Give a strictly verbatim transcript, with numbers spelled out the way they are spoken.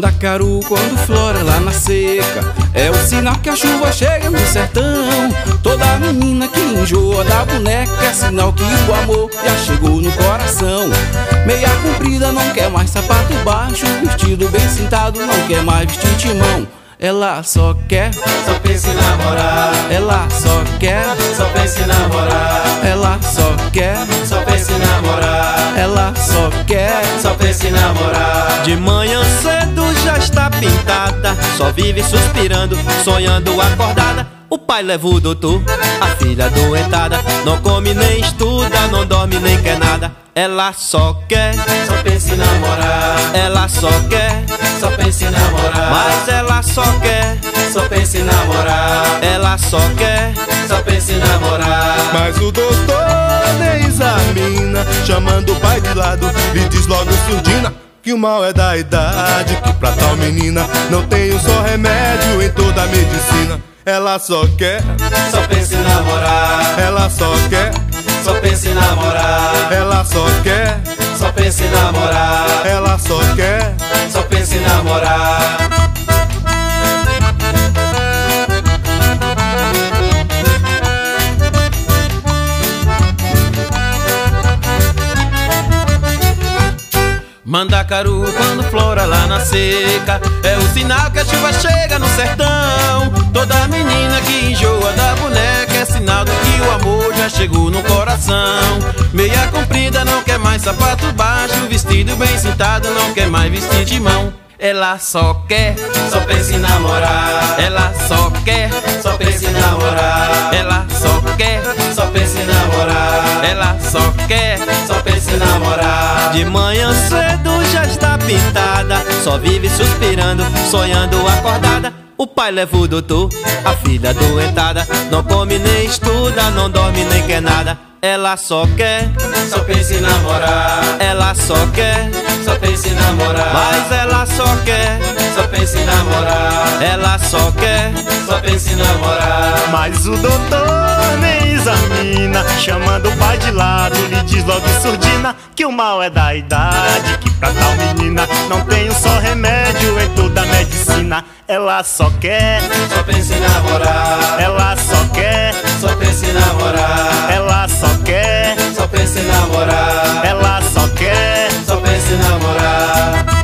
Mandacaru quando flora lá na seca é o sinal que a chuva chega no sertão. Toda menina que enjoa da boneca é sinal que o amor já chegou no coração. Meia comprida não quer mais sapato baixo, vestido bem cintado não quer mais vestir timão. Ela só quer, só pensa em namorar. Ela só quer, só pensa em namorar. Ela só quer, só pensa em namorar. Ela só quer, só pensa em namorar. De manhã cedo já está pintada, só vive suspirando, sonhando acordada. O pai leva o doutor, a filha adoentada, não come nem estuda, não dorme nem quer nada. Ela só quer, só pensa em namorar. Ela só quer, só pensa em namorar. Mas ela só quer, só pensa em namorar. Ela só quer, só pensa em namorar. Mas o doutor nem examina, chamando o pai de lado e diz logo surdina que o mal é da idade, que pra tal menina não tem um só remédio em toda a medicina. Ela só quer, só pensa em namorar. Ela só quer, só pensa em namorar. Ela só quer, só pensa em namorar. Ela só quer, só pensa em namorar. Mandacaru quando flora lá na seca é o sinal que a chuva chega no sertão. Toda menina que enjoa da boneca é sinal de que o amor já chegou no coração. Meia comprida não quer mais sapato baixo, vestido bem cintado não quer mais vestir de mão. Ela só quer, só pensa em namorar. Ela só quer, só pensa em namorar. Ela só quer, só pensa em namorar. Ela só quer, só pensa em namorar. De manhã cedo já está pintada, só vive suspirando, sonhando acordada. O pai leva o doutor, a filha adoentada, não come nem estuda, não dorme nem quer nada. Ela só quer, só pensa em namorar. Ela só quer, só pensa em namorar. Mas ela só quer, só pensa em namorar. Ela só quer, só pensa em namorar. Mas o doutor nem examina, chamando o pai de lado, lhe diz logo surdina que o mal é da idade, que pra tal menina não tem um só remédio em toda a medicina. Ela só quer, só pensa em namorar. Ela só quer, só pensa em namorar. Ela só quer, só pensa em namorar. Ela só quer, só pensa em namorar.